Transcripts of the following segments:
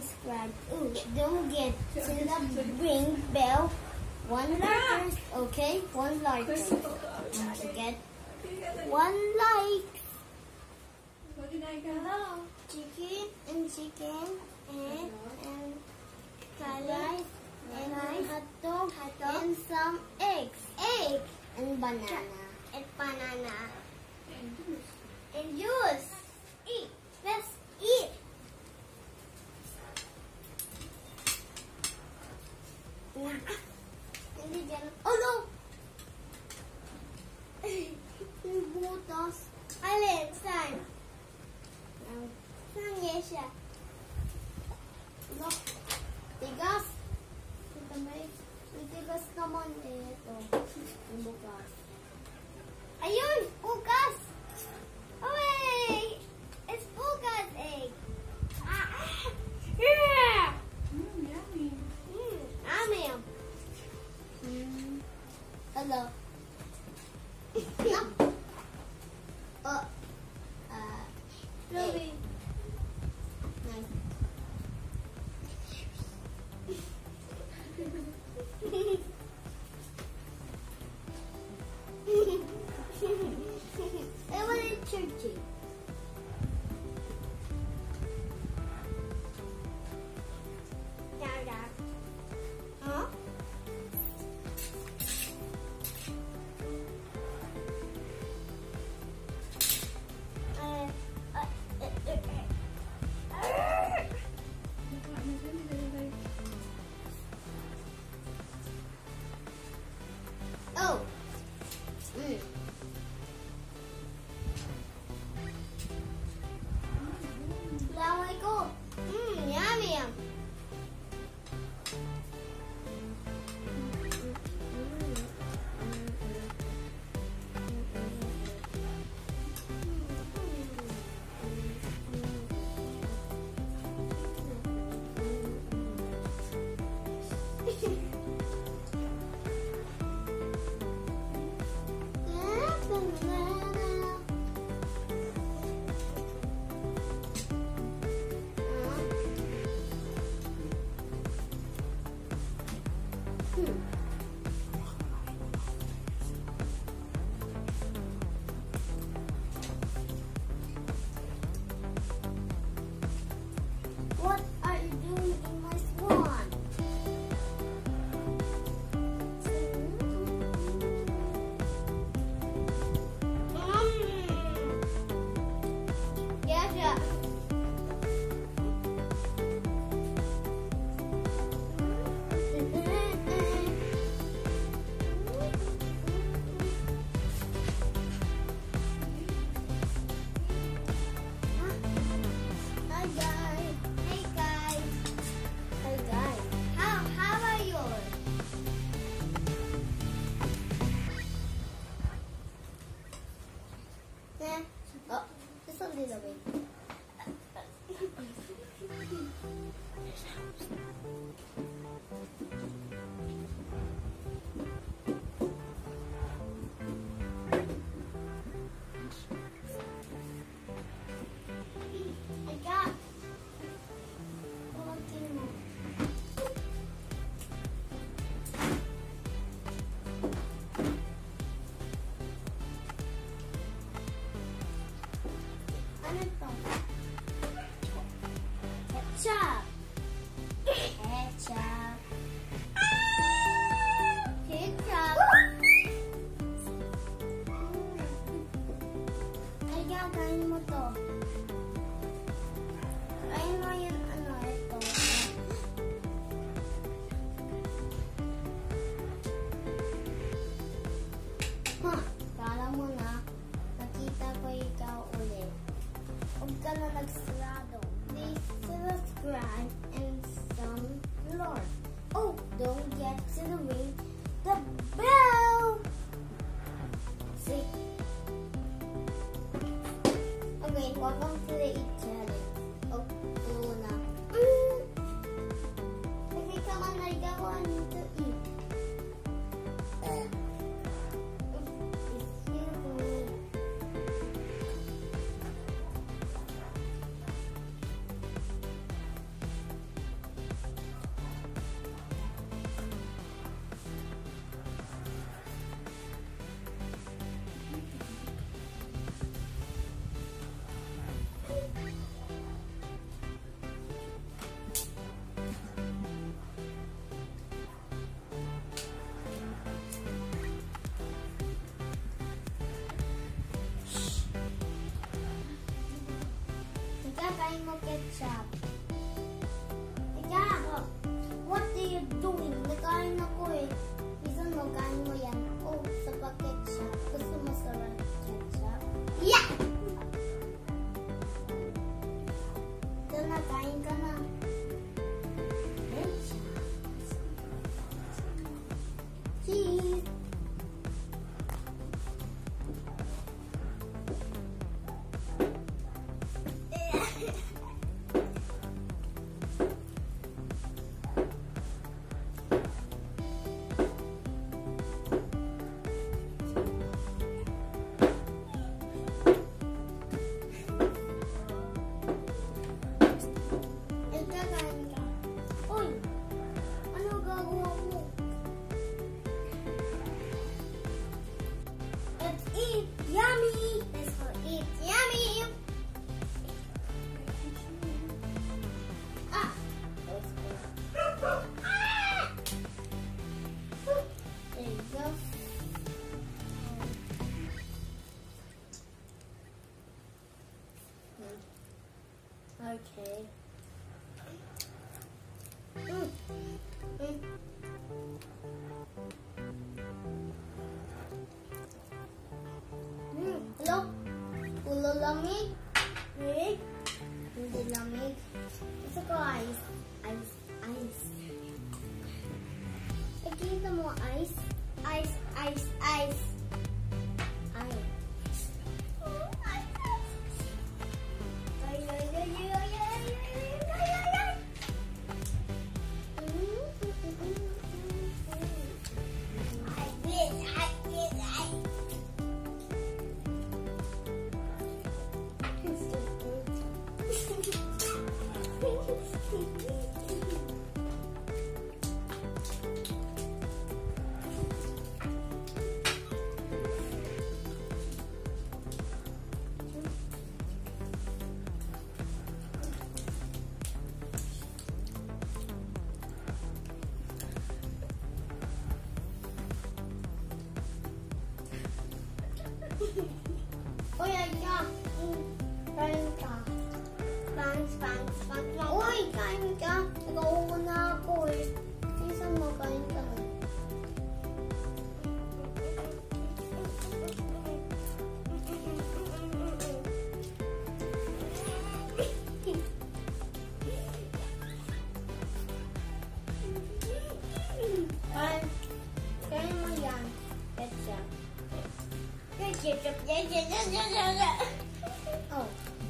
subscribe. Ooh, don't get to the ring bell. One like first, okay? One like first. Don't forget. One like. What did I get? Hello. Chicken and curry and hot dog and some eggs and banana and juice. Eat. Let's eat. Oh no! You bought us. Look, tigas. Tigas naman eh. Ito. Bukas. Ayun! Bukas! Away! It's bukas egg. Yeah! Yummy. Amiyam. Hello. Ruby. lamig. Lamig? Hindi lamig. Gusto ko ice. Ice. Ice. Nakikita mo ice? Ice. Ice. Ice. Ice. Oh, ice. Ay, ay, ay, ay, ay, ay, ay, ay, ay.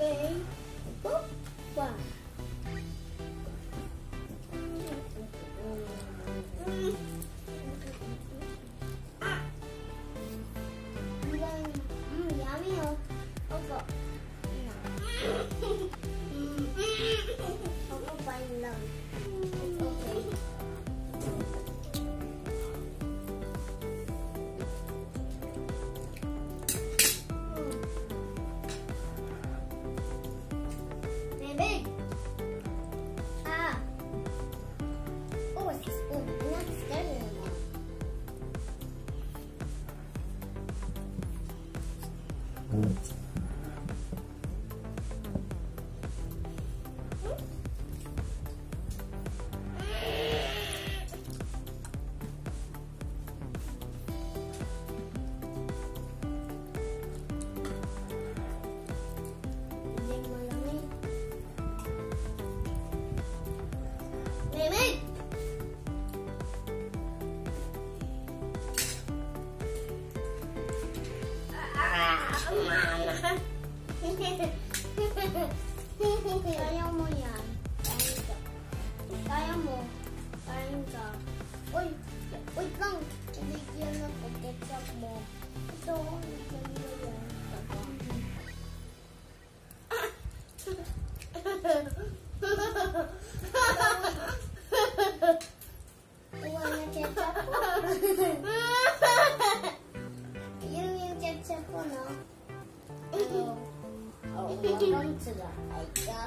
Okay. Boop. One. Yummy, oh. Okay. Okay, by love. Okay. Kaya mo yan. Kaya mo. Kaya ka. Uy! Wait lang! Iligyan ako. Ketchup mo. Ito ko. Iligyan mo yan. Uwa na ketchup ko. Yun yung ketchup ko, no? Ano? Welcome to the idea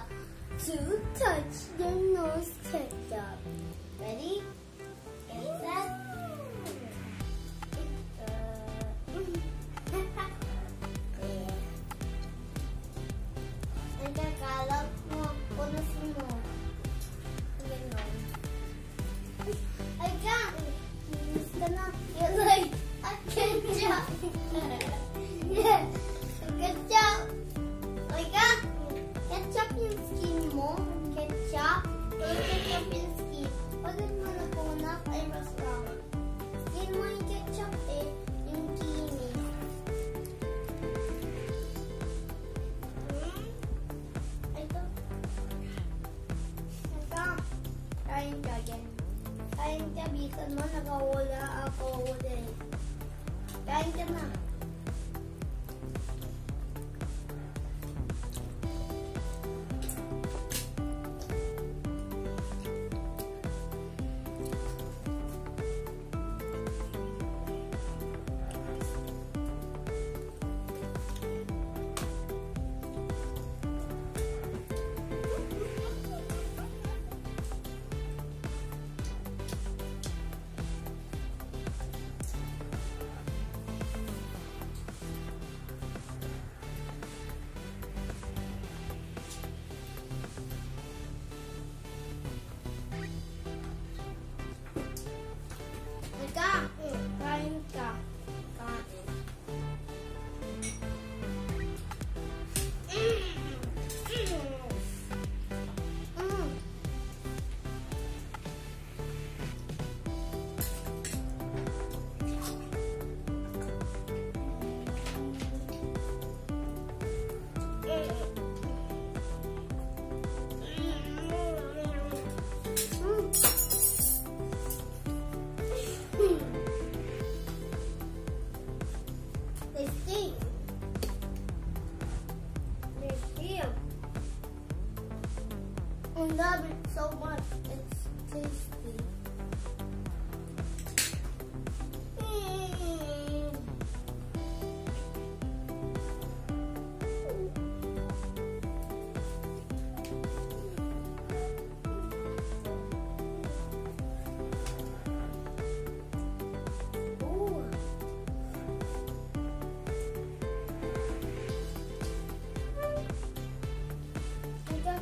to touch the nose ketchup. Ready? Get set. Nagkakalap mo. Punasin mo. Ganon. I can't. It's gonna feel like a ketchup. Ketchup. Ketchup yung skin mo. Ketchup. Ketchup yung skin. Pag mo napunak ay mas brown. Skin mo yung ketchup eh. Yung kini. Ito. Ito. Kain ka again. Kain ka bisan mo. Nakawala ako ulit. Kain ka na. love it so much. It's tasty.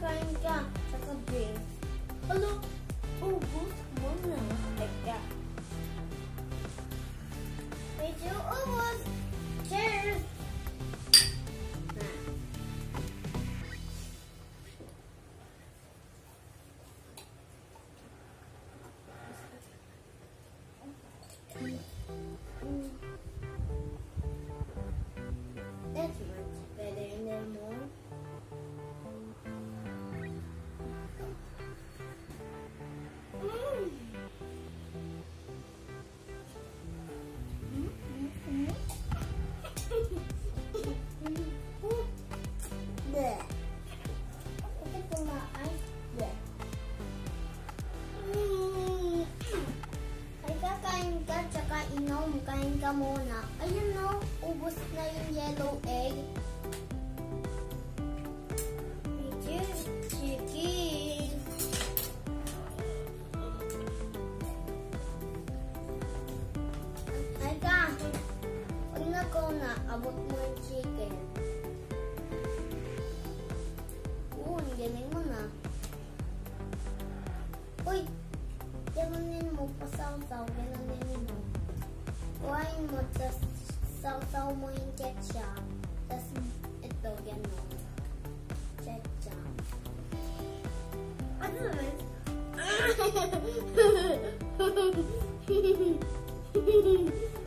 Kain ka sa gabi. Hello, ubos mo na. Teka. Medyo ubos. Cheers! That's much better than more. Kain ka muna. Ayun no, ubos na yung yellow egg. Chicken. Ay ka, pag nakaw na, abot mo yung chicken. Uy, galing mo na. Uy, ganunin mo, pasaw-saw, ganunin mo. Kuhain mo, tapos saw-saw mo yung ketchup. Tapos ito, gano'n. Ketchup. Ano naman?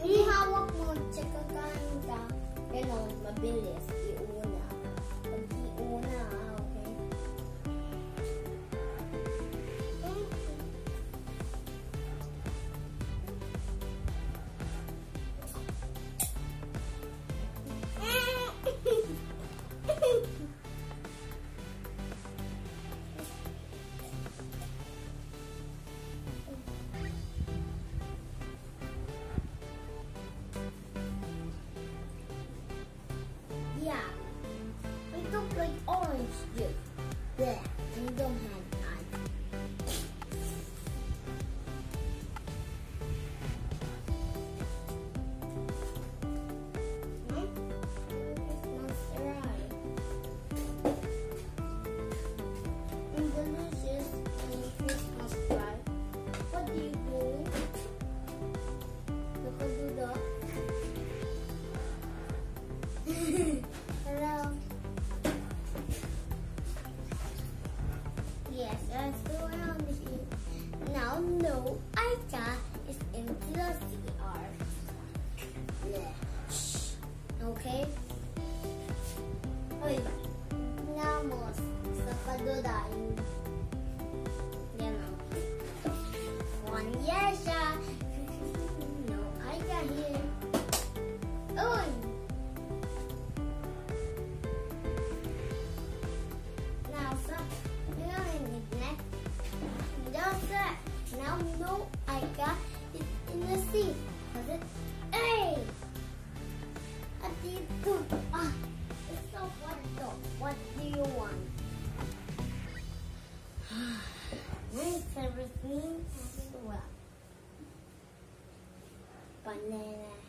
Ihawak mo, tsaka kain ka. Gano'n, mabilis. Iuna. Pag-iuna, okay? Yeah, we don't like orange juice. Yeah, we don't have none. Huh? It's not right. And delicious and Christmas pie. What do you do? Look at the dog. Yes, let's go around here. Now, no, Aika is in CR. Yeah. Okay? Oy, namos sa kadudain. Yan o. One yesha. No, Aika here. Oy! Now no, Aika is in the sea. Cause it's hey, I did good. Ah, it's not what though. What do you want? Nice everything as well. Banana.